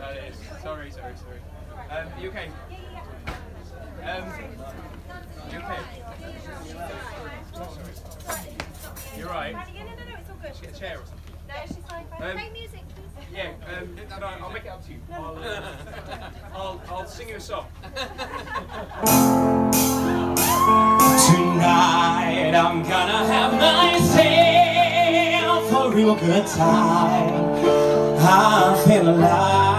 That is. Sorry. You okay? You okay? Sorry. You're right. No, it's all good. Just get a chair or something. No, she's fine. Play music, please. Yeah, no, I'll make it up to you. I'll sing you a song. Tonight I'm gonna have myself a real good time. I feel alive.